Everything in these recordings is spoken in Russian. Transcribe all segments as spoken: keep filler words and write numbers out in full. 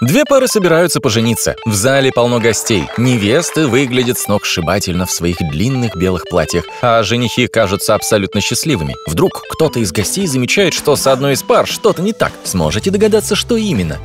Две пары собираются пожениться. В зале полно гостей. Невесты выглядят сногсшибательно в своих длинных белых платьях, а женихи кажутся абсолютно счастливыми. Вдруг кто-то из гостей замечает, что с одной из пар что-то не так. Сможете догадаться, что именно?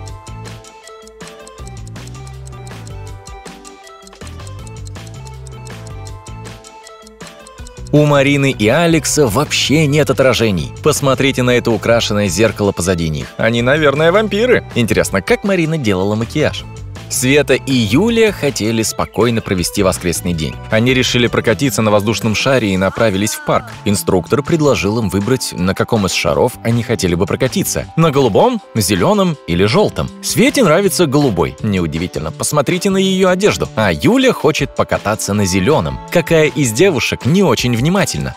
У Марины и Алекса вообще нет отражений. Посмотрите на это украшенное зеркало позади них. Они, наверное, вампиры. Интересно, как Марина делала макияж? Света и Юлия хотели спокойно провести воскресный день. Они решили прокатиться на воздушном шаре и направились в парк. Инструктор предложил им выбрать, на каком из шаров они хотели бы прокатиться. На голубом, зеленом или желтом. Свете нравится голубой. Неудивительно, посмотрите на ее одежду. А Юля хочет покататься на зеленом. Какая из девушек не очень внимательна?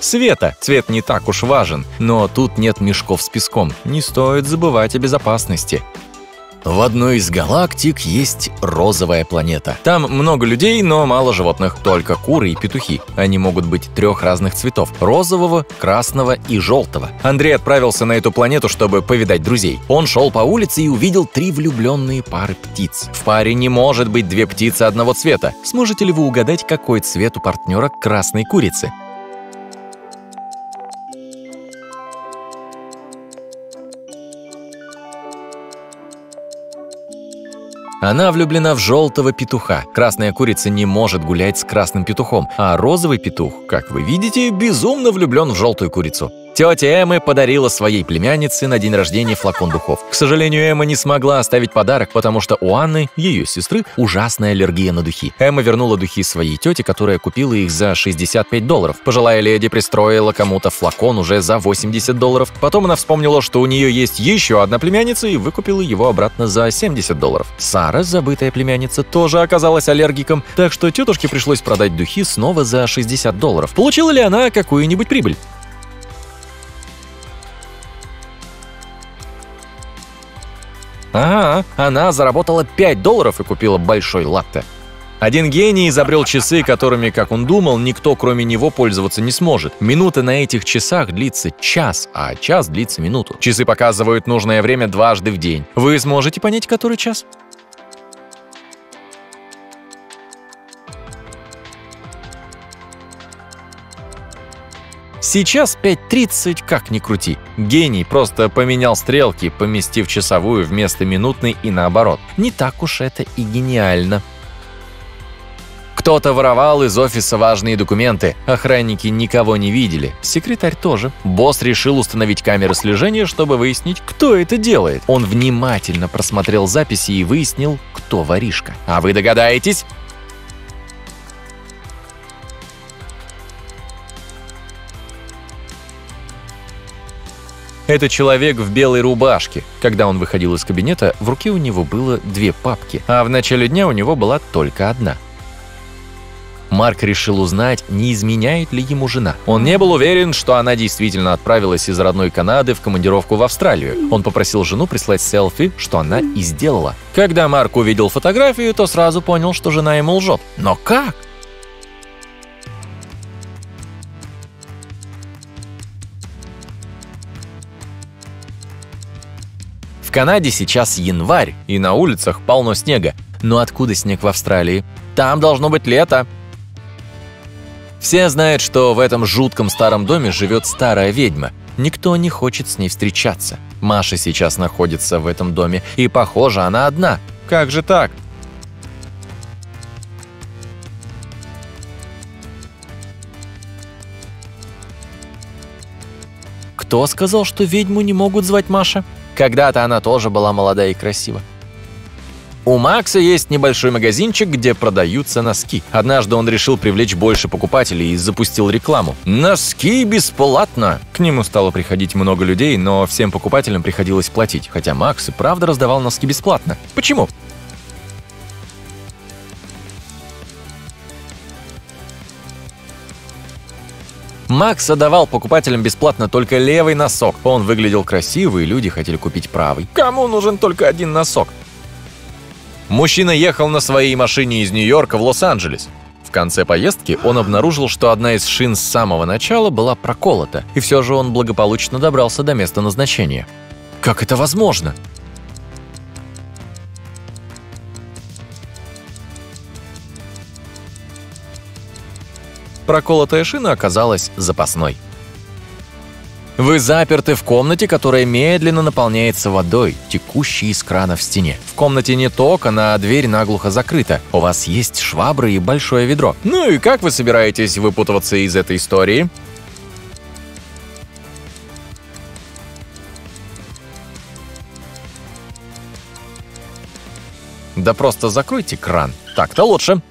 Света. Цвет не так уж важен, но тут нет мешков с песком. Не стоит забывать о безопасности. В одной из галактик есть розовая планета. Там много людей, но мало животных. Только куры и петухи. Они могут быть трех разных цветов – розового, красного и желтого. Андрей отправился на эту планету, чтобы повидать друзей. Он шел по улице и увидел три влюбленные пары птиц. В паре не может быть две птицы одного цвета. Сможете ли вы угадать, какой цвет у партнера красной курицы? Она влюблена в желтого петуха. Красная курица не может гулять с красным петухом, а розовый петух, как вы видите, безумно влюблен в желтую курицу. Тетя Эмма подарила своей племяннице на день рождения флакон духов. К сожалению, Эмма не смогла оставить подарок, потому что у Анны, ее сестры, ужасная аллергия на духи. Эмма вернула духи своей тете, которая купила их за шестьдесят пять долларов. Пожилая леди пристроила кому-то флакон уже за восемьдесят долларов. Потом она вспомнила, что у нее есть еще одна племянница и выкупила его обратно за семьдесят долларов. Сара, забытая племянница, тоже оказалась аллергиком, так что тетушке пришлось продать духи снова за шестьдесят долларов. Получила ли она какую-нибудь прибыль? Ага, она заработала пять долларов и купила большой латте. Один гений изобрел часы, которыми, как он думал, никто кроме него пользоваться не сможет. Минута на этих часах длится час, а час длится минуту. Часы показывают нужное время дважды в день. Вы сможете понять, который час? Сейчас пять тридцать, как ни крути. Гений просто поменял стрелки, поместив часовую вместо минутной и наоборот. Не так уж это и гениально. Кто-то воровал из офиса важные документы. Охранники никого не видели. Секретарь тоже. Босс решил установить камеры слежения, чтобы выяснить, кто это делает. Он внимательно просмотрел записи и выяснил, кто воришка. А вы догадаетесь? Это человек в белой рубашке. Когда он выходил из кабинета, в руке у него было две папки, а в начале дня у него была только одна. Марк решил узнать, не изменяет ли ему жена. Он не был уверен, что она действительно отправилась из родной Канады в командировку в Австралию. Он попросил жену прислать селфи, что она и сделала. Когда Марк увидел фотографию, то сразу понял, что жена ему лжет. Но как? В Канаде сейчас январь, и на улицах полно снега. Но откуда снег в Австралии? Там должно быть лето. Все знают, что в этом жутком старом доме живет старая ведьма. Никто не хочет с ней встречаться. Маша сейчас находится в этом доме, и, похоже, она одна. Как же так? Кто сказал, что ведьму не могут звать Маша? Когда-то она тоже была молода и красива. У Макса есть небольшой магазинчик, где продаются носки. Однажды он решил привлечь больше покупателей и запустил рекламу. Носки бесплатно! К нему стало приходить много людей, но всем покупателям приходилось платить. Хотя Макс и правда раздавал носки бесплатно. Почему? Макс отдавал покупателям бесплатно только левый носок. Он выглядел красиво, и люди хотели купить правый. Кому нужен только один носок? Мужчина ехал на своей машине из Нью-Йорка в Лос-Анджелес. конце поездки он обнаружил, что одна из шин с самого начала была проколота, и все же он благополучно добрался до места назначения. Как это возможно? Проколотая шина оказалась запасной. Вы заперты в комнате, которая медленно наполняется водой, текущей из крана в стене. В комнате нет окон, а дверь наглухо закрыта. У вас есть швабры и большое ведро. Ну и как вы собираетесь выпутываться из этой истории? Да просто закройте кран. Так-то лучше.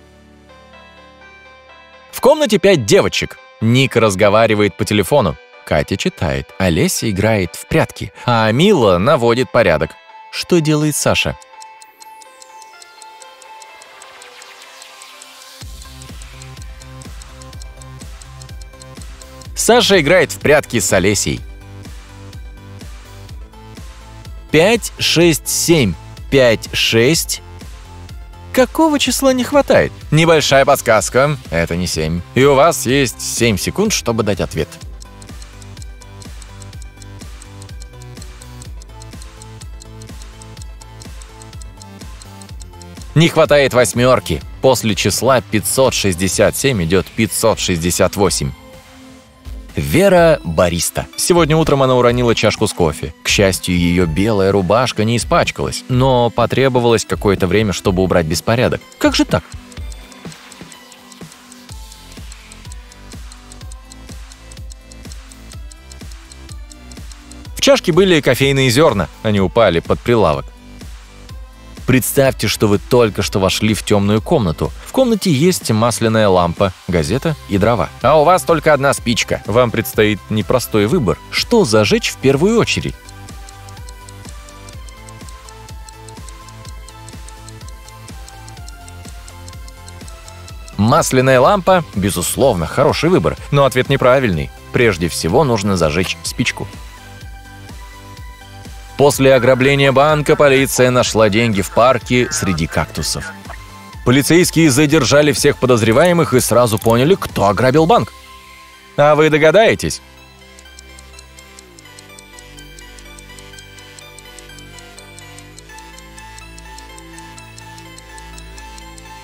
В комнате пять девочек. Ника разговаривает по телефону. Катя читает, Олеся играет в прятки, а Мила наводит порядок. Что делает Саша? Саша играет в прятки с Олесей. пять, шесть, семь. пять, шесть. Какого числа не хватает? Небольшая подсказка. Это не семь. И у вас есть семь секунд, чтобы дать ответ. Не хватает восьмерки. После числа пятьсот шестьдесят семь идет пятьсот шестьдесят восемь. Вера – бариста. Сегодня утром она уронила чашку с кофе. К счастью, ее белая рубашка не испачкалась, но потребовалось какое-то время, чтобы убрать беспорядок. Как же так? В чашке были кофейные зерна. Они упали под прилавок. Представьте, что вы только что вошли в темную комнату. В комнате есть масляная лампа, газета и дрова. А у вас только одна спичка. Вам предстоит непростой выбор. Что зажечь в первую очередь? Масляная лампа, безусловно, хороший выбор, но ответ неправильный. Прежде всего нужно зажечь спичку. После ограбления банка полиция нашла деньги в парке среди кактусов. Полицейские задержали всех подозреваемых и сразу поняли, кто ограбил банк. А вы догадаетесь?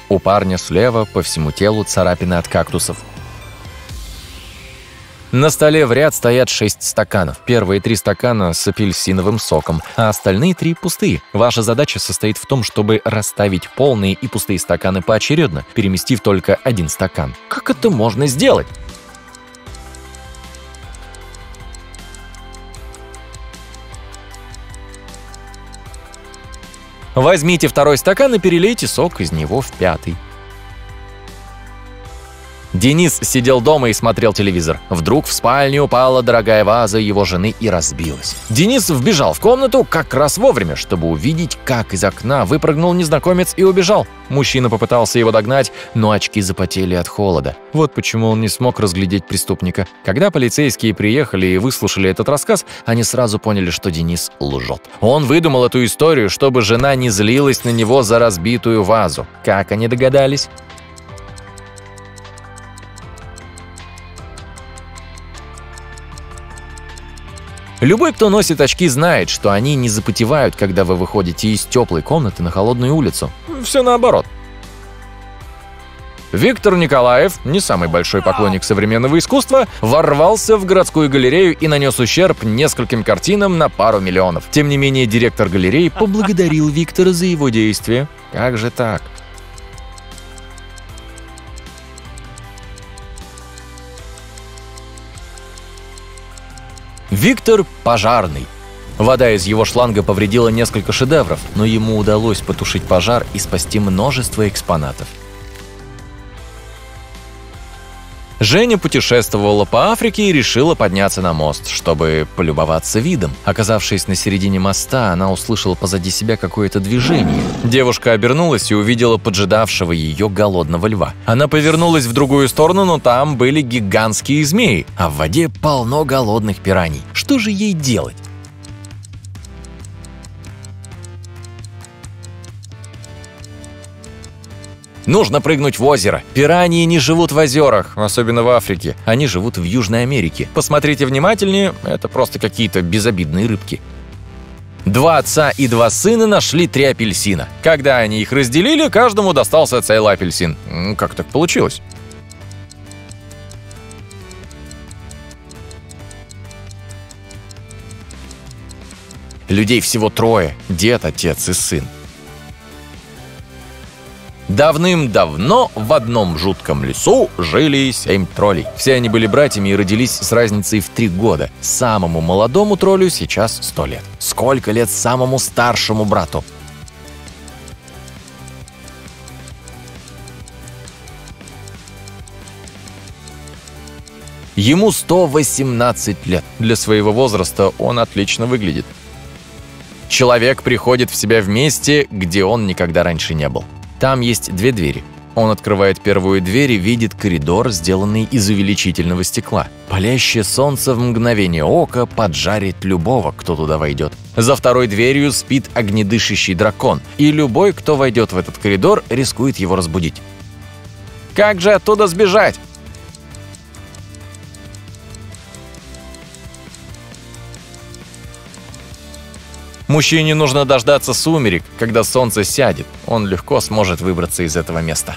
У парня слева по всему телу царапины от кактусов. На столе в ряд стоят шесть стаканов. Первые три стакана с апельсиновым соком, а остальные три пустые. Ваша задача состоит в том, чтобы расставить полные и пустые стаканы поочередно, переместив только один стакан. Как это можно сделать? Возьмите второй стакан и перелейте сок из него в пятый. Денис сидел дома и смотрел телевизор. Вдруг в спальню упала дорогая ваза его жены и разбилась. Денис вбежал в комнату как раз вовремя, чтобы увидеть, как из окна выпрыгнул незнакомец и убежал. Мужчина попытался его догнать, но очки запотели от холода. Вот почему он не смог разглядеть преступника. Когда полицейские приехали и выслушали этот рассказ, они сразу поняли, что Денис лжет. Он выдумал эту историю, чтобы жена не злилась на него за разбитую вазу. Как они догадались? Любой, кто носит очки, знает, что они не запотевают, когда вы выходите из теплой комнаты на холодную улицу. Все наоборот. Виктор Николаев, не самый большой поклонник современного искусства, ворвался в городскую галерею и нанес ущерб нескольким картинам на пару миллионов. Тем не менее, директор галереи поблагодарил Виктора за его действия. Как же так? Виктор – пожарный. Вода из его шланга повредила несколько шедевров, но ему удалось потушить пожар и спасти множество экспонатов. Женя путешествовала по Африке и решила подняться на мост, чтобы полюбоваться видом. Оказавшись на середине моста, она услышала позади себя какое-то движение. Девушка обернулась и увидела поджидавшего ее голодного льва. Она повернулась в другую сторону, но там были гигантские змеи, а в воде полно голодных пираний. Что же ей делать? Нужно прыгнуть в озеро. Пираньи не живут в озерах, особенно в Африке. Они живут в Южной Америке. Посмотрите внимательнее, это просто какие-то безобидные рыбки. Два отца и два сына нашли три апельсина. Когда они их разделили, каждому достался целый апельсин. Как так получилось? Людей всего трое – дед, отец и сын. Давным-давно в одном жутком лесу жили семь троллей. Все они были братьями и родились с разницей в три года. Самому молодому троллю сейчас сто лет. Сколько лет самому старшему брату? Ему сто восемнадцать лет. Для своего возраста он отлично выглядит. Человек приходит в себя в месте, где он никогда раньше не был. Там есть две двери. Он открывает первую дверь и видит коридор, сделанный из увеличительного стекла. Палящее солнце в мгновение ока поджарит любого, кто туда войдет. За второй дверью спит огнедышащий дракон, и любой, кто войдет в этот коридор, рискует его разбудить. Как же оттуда сбежать? Мужчине нужно дождаться сумерек, когда солнце сядет. Он легко сможет выбраться из этого места.